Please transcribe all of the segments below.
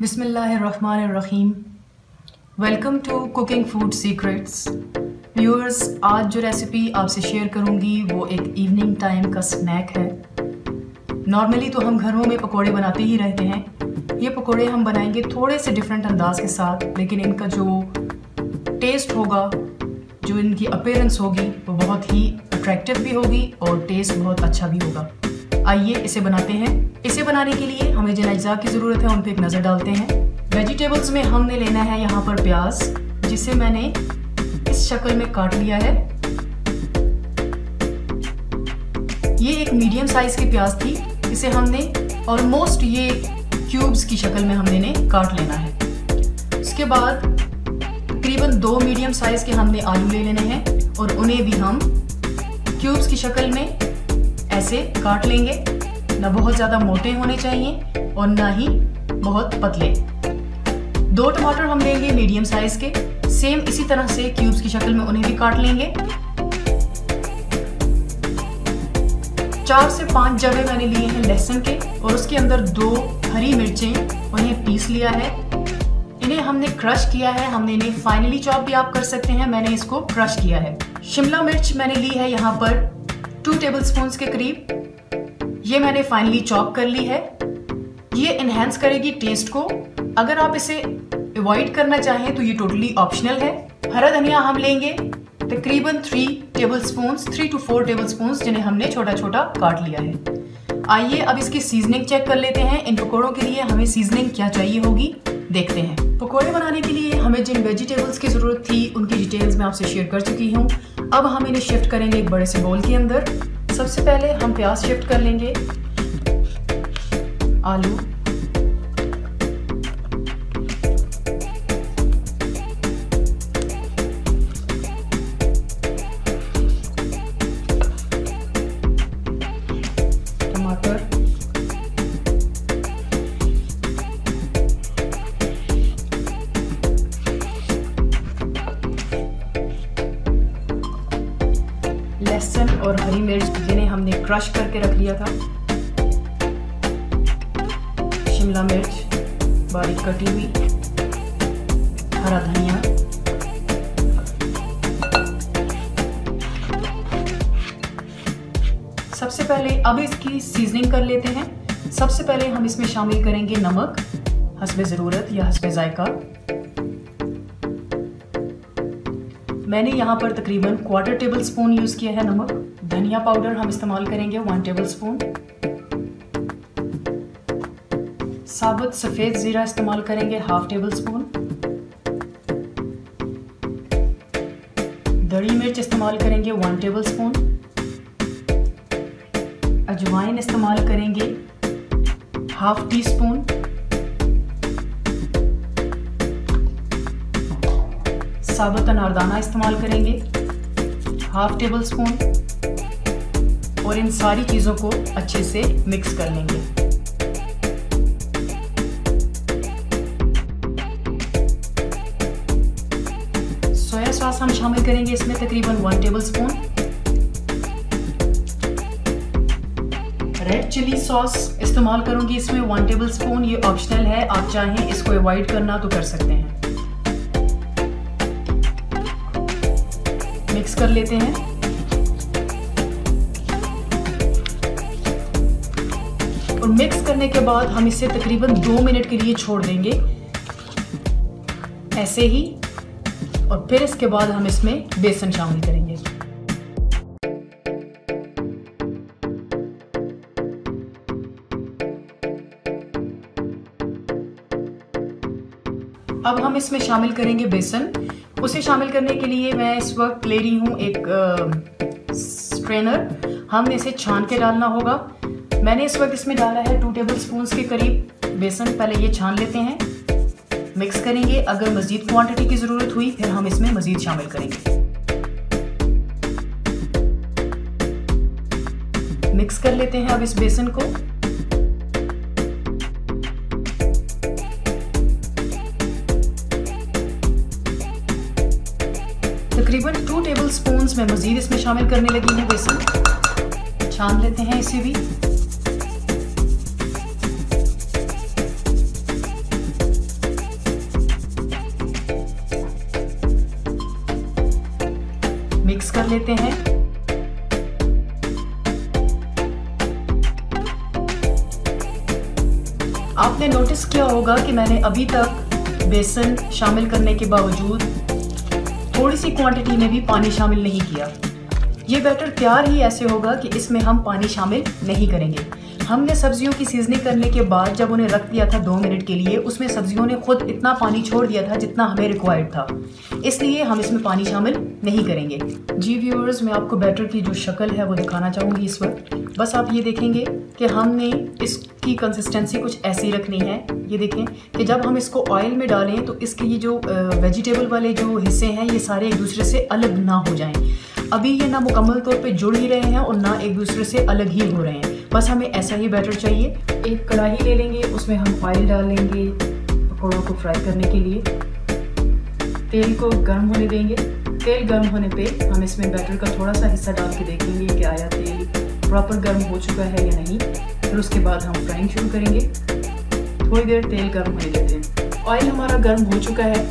बिस्मिल्लाहिर्रहमानिर्रहीम। Welcome to cooking food secrets. Viewers, आज जो रेसिपी आपसे शेयर करूंगी वो एक इवनिंग टाइम का स्नैक है। नॉर्मली तो हम घरों में पकोड़े बनाते ही रहते हैं। ये पकोड़े हम बनाएंगे थोड़े से डिफरेंट अंदाज के साथ, लेकिन इनका जो टेस्ट होगा, जो इनकी अपीयरेंस होगी वो बहुत ही अट्रैक्टिव भी होगी और टेस्ट बहुत अच्छा भी होगा। आइए इसे बनाते हैं। इसे बनाने के लिए हमें जिन अज्जा की ज़रूरत है उन पर एक नज़र डालते हैं। वेजिटेबल्स में हमने लेना है यहाँ पर प्याज, जिसे मैंने इस शक्ल में काट लिया है। ये एक मीडियम साइज़ की प्याज थी, इसे हमने ऑलमोस्ट ये क्यूब्स की शक्ल में हमने काट लेना है। उसके बाद तकरीबन दो मीडियम साइज़ के हमने आलू ले लेने हैं और उन्हें भी हम क्यूब्स की शक्ल में ऐसे काट लेंगे। ना बहुत ज़्यादा मोटे होने चाहिए और ना ही बहुत पतले। दो टमाटर हम लेंगे मीडियम साइज़ के, सेम इसी तरह से क्यूब्स की शक्ल में उन्हें भी काट लेंगे। 4 से 5 जवे मैंने लिए हैं लहसुन के और उसके अंदर 2 हरी मिर्चें, उन्हें पीस लिया है। इन्हें हमने क्रश किया है, हमने इन्हें फाइनली चॉप भी आप कर सकते हैं, मैंने इसको क्रश किया है। शिमला मिर्च मैंने ली है यहाँ पर 2 टेबलस्पून के करीब, ये मैंने फाइनली चॉप कर ली है। ये इन्हेंस करेगी टेस्ट को। अगर आप इसे अवॉइड करना चाहें तो ये टोटली ऑप्शनल है। हरा धनिया हम लेंगे तकरीबन 3 टू 4 टेबलस्पून, जिन्हें हमने छोटा छोटा काट लिया है। आइए अब इसकी सीजनिंग चेक कर लेते हैं। इन पकौड़ों के लिए हमें सीजनिंग क्या चाहिए होगी, देखते हैं। पकौड़े बनाने के लिए हमें जिन वेजिटेबल्स की ज़रूरत थी उनकी डिटेल्स मैं आपसे शेयर कर चुकी हूँ। अब हम इन्हें शिफ्ट करेंगे एक बड़े से बोल के अंदर। सबसे पहले हम प्याज शिफ्ट कर लेंगे, आलू, टमाटर, लहसुन और हरी मिर्च, जिन्हें हमने क्रश करके रख लिया था, शिमला मिर्च बारीक कटी हुई, हरा धनिया, सबसे पहले अब इसकी सीजनिंग कर लेते हैं। सबसे पहले हम इसमें शामिल करेंगे नमक हस्बे ज़रूरत या हस्बे जायका। मैंने यहाँ पर तकरीबन 1/4 टेबलस्पून यूज़ किया है नमक। धनिया पाउडर हम इस्तेमाल करेंगे 1 टेबलस्पून। साबुत सफ़ेद ज़ीरा इस्तेमाल करेंगे 1/2 टेबलस्पून। दरी मिर्च इस्तेमाल करेंगे 1 टेबलस्पून। अजवाइन इस्तेमाल करेंगे 1/2 टीस्पून। साबुत अनारदाना इस्तेमाल करेंगे 1/2 टेबलस्पून और इन सारी चीज़ों को अच्छे से मिक्स कर लेंगे। सोया सॉस हम शामिल करेंगे इसमें तकरीबन 1 टेबलस्पून। रेड चिली सॉस इस्तेमाल करूंगी इसमें 1 टेबलस्पून। ये ऑप्शनल है, आप चाहें इसको अवॉइड करना तो कर सकते हैं। मिक्स कर लेते हैं। और मिक्स करने के बाद हम इसे तकरीबन 2 मिनट के लिए छोड़ देंगे ऐसे ही, और फिर इसके बाद हम इसमें बेसन शामिल करेंगे। अब हम इसमें शामिल करेंगे बेसन। उसे शामिल करने के लिए मैं इस वक्त ले रही हूँ एक स्ट्रेनर। हमें इसे छान के डालना होगा। मैंने इस वक्त इसमें डाला है 2 टेबलस्पून के करीब बेसन। पहले ये छान लेते हैं, मिक्स करेंगे। अगर मज़ीद क्वांटिटी की ज़रूरत हुई फिर हम इसमें मज़ीद शामिल करेंगे। मिक्स कर लेते हैं अब इस बेसन को। तकरीबन 2 टेबलस्पून में मज़ीद इसमें शामिल करने लगी हूँ बेसन। छान लेते हैं इसे भी। डाल लेते हैं। आपने नोटिस किया होगा कि मैंने अभी तक बेसन शामिल करने के बावजूद थोड़ी सी क्वांटिटी में भी पानी शामिल नहीं किया। ये बैटर तैयार ही ऐसे होगा कि इसमें हम पानी शामिल नहीं करेंगे। हमने सब्जियों की सीजनिंग करने के बाद जब उन्हें रख दिया था 2 मिनट के लिए, उसमें सब्जियों ने खुद इतना पानी छोड़ दिया था जितना हमें रिक्वायर्ड था, इसलिए हम इसमें पानी शामिल नहीं करेंगे। जी व्यूअर्स, मैं आपको बैटर की जो शक्ल है वो दिखाना चाहूँगी इस वक्त। बस आप ये देखेंगे कि हमने इसकी कंसिस्टेंसी कुछ ऐसी रखनी है। ये देखें कि जब हम इसको ऑयल में डालें तो इसके ये जो वेजिटेबल वाले जो हिस्से हैं ये सारे एक दूसरे से अलग ना हो जाएं। अभी ये ना मुकम्मल तौर पे जुड़ ही रहे हैं और ना एक दूसरे से अलग ही हो रहे हैं। बस हमें ऐसा ही बैटर चाहिए। एक कढ़ाई ले लेंगे, उसमें हम ऑयल डाल लेंगे पकौड़ों को फ्राई करने के लिए। तेल को गर्म होने देंगे। तेल गर्म होने पे हम इसमें बैटर का थोड़ा सा हिस्सा डाल के देखेंगे कि आया तेल प्रॉपर गर्म हो चुका है या नहीं। फिर उसके बाद हम फ्राइंग शुरू करेंगे। थोड़ी देर तेल गर्म होने देते हैं। ऑयल हमारा गर्म हो चुका है।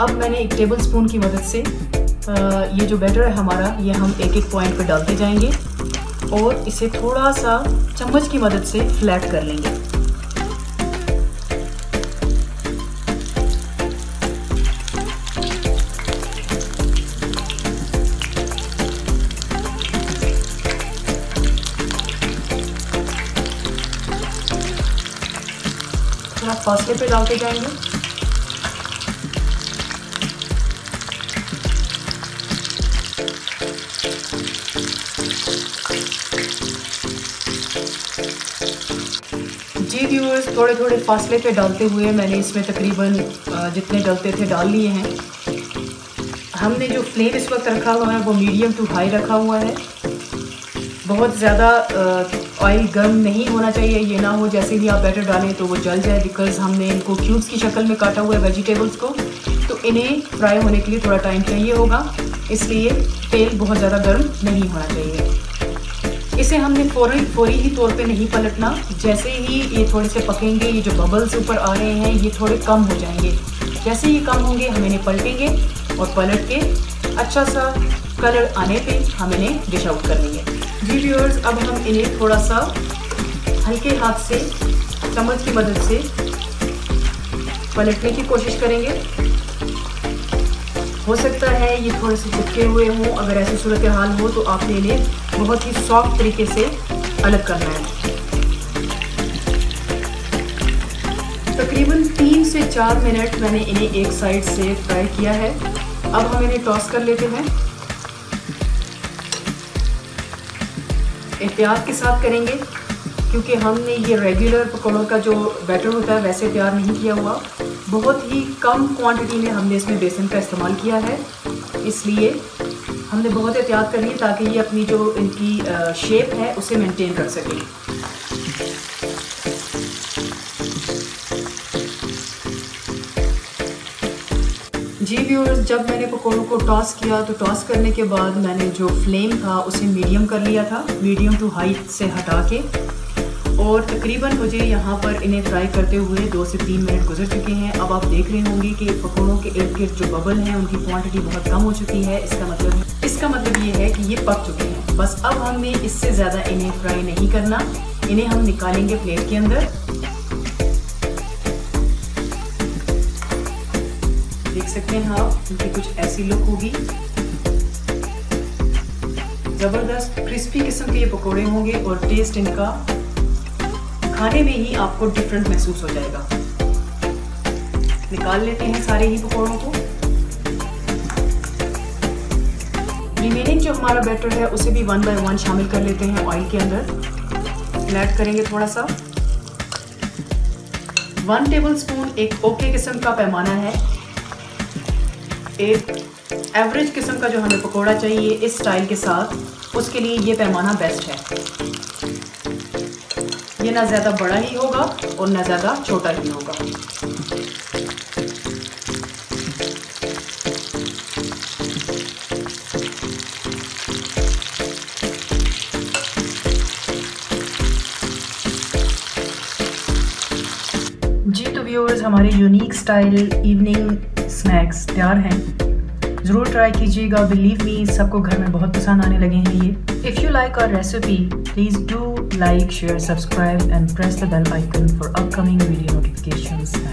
अब मैंने 1 टेबल स्पून की मदद से ये जो बैटर है हमारा, ये हम एक एक पॉइंट पे डालते जाएंगे और इसे थोड़ा सा चम्मच की मदद से फ्लैट कर लेंगे। थोड़ा फासले पे डालते जाएंगे। जी व्यूअर्स, थोड़े थोड़े फासले पे डालते हुए मैंने इसमें तकरीबन जितने डलते थे डाल लिए हैं। हमने जो फ्लेम इस वक्त रखा हुआ है वो मीडियम टू हाई रखा हुआ है। बहुत ज़्यादा ऑयल गर्म नहीं होना चाहिए, ये ना हो जैसे ही आप बैटर डालें तो वो जल जाए, बिकॉज हमने इनको क्यूब्स की शक्ल में काटा हुआ है वेजिटेबल्स को, तो इन्हें फ्राई होने के लिए थोड़ा टाइम चाहिए होगा, इसलिए तेल बहुत ज़्यादा गर्म नहीं होना चाहिए। इसे हमने फौरी ही तौर पे नहीं पलटना। जैसे ही ये थोड़े से पकेंगे, ये जो बबल्स ऊपर आ रहे हैं ये थोड़े कम हो जाएंगे। जैसे ही कम होंगे हम इन्हें पलटेंगे और पलट के अच्छा सा कलर आने पे हम इन्हें डिश आउट कर लेंगे। जी व्यूअर्स, अब हम इन्हें थोड़ा सा हल्के हाथ से चम्मच की मदद से पलटने की कोशिश करेंगे। हो सकता है ये थोड़े से चिपके हुए हों, अगर ऐसी सूरत हाल हो तो आपने इन्हें बहुत ही सॉफ्ट तरीके से अलग करना है। तकरीबन 3 से 4 मिनट मैंने इन्हें एक साइड से फ्राई किया है। अब हम इन्हें टॉस कर लेते हैं। एहतियात के साथ करेंगे क्योंकि हमने ये रेगुलर पकौड़ों का जो बैटर होता है वैसे तैयार नहीं किया हुआ। बहुत ही कम क्वांटिटी में हमने इसमें बेसन का इस्तेमाल किया है, इसलिए हमने बहुत एहतियात करनी है ताकि ये अपनी जो इनकी शेप है उसे मेंटेन कर सकें। जी व्यूअर्स, जब मैंने पकौड़ों को टॉस किया तो टॉस करने के बाद मैंने जो फ्लेम था उसे मीडियम कर लिया था, मीडियम टू हाई से हटा के, और तकरीबन मुझे यहाँ पर इन्हें फ्राई करते हुए 2 से 3 मिनट गुजर चुके हैं। अब आप देख रहे होंगे कि पकौड़ों के इर्द गिर्द जो बबल हैं उनकी क्वांटिटी बहुत कम हो चुकी है। इसका मतलब ये है कि ये पक चुके हैं। बस अब हमने इससे ज़्यादा इन्हें फ्राई नहीं करना। इन्हें हम निकालेंगे प्लेट के अंदर। देख सकते हैं आप, इनकी कुछ ऐसी लुक होगी। ज़बरदस्त क्रिस्पी किस्म के ये पकौड़े होंगे और टेस्ट इनका खाने में ही आपको डिफरेंट महसूस हो जाएगा। निकाल लेते हैं सारे ही पकौड़ों को। रिमेनिंग जो हमारा बैटर है उसे भी 1 by 1 शामिल कर लेते हैं ऑयल के अंदर। फ्लैट करेंगे थोड़ा सा। 1 टेबल स्पून एक ओके किस्म का पैमाना है, एक एवरेज किस्म का जो हमें पकौड़ा चाहिए इस स्टाइल के साथ, उसके लिए ये पैमाना बेस्ट है। ये ना ज़्यादा बड़ा ही होगा और ना ज़्यादा छोटा ही होगा। जी तो व्यूअर्स, हमारे यूनिक स्टाइल इवनिंग स्नैक्स तैयार हैं। ज़रूर ट्राई कीजिएगा। बिलीव मी, सबको घर में बहुत पसंद आने लगे हैं ये। If you like our recipe please do like, share, subscribe and press the bell icon for upcoming video notifications.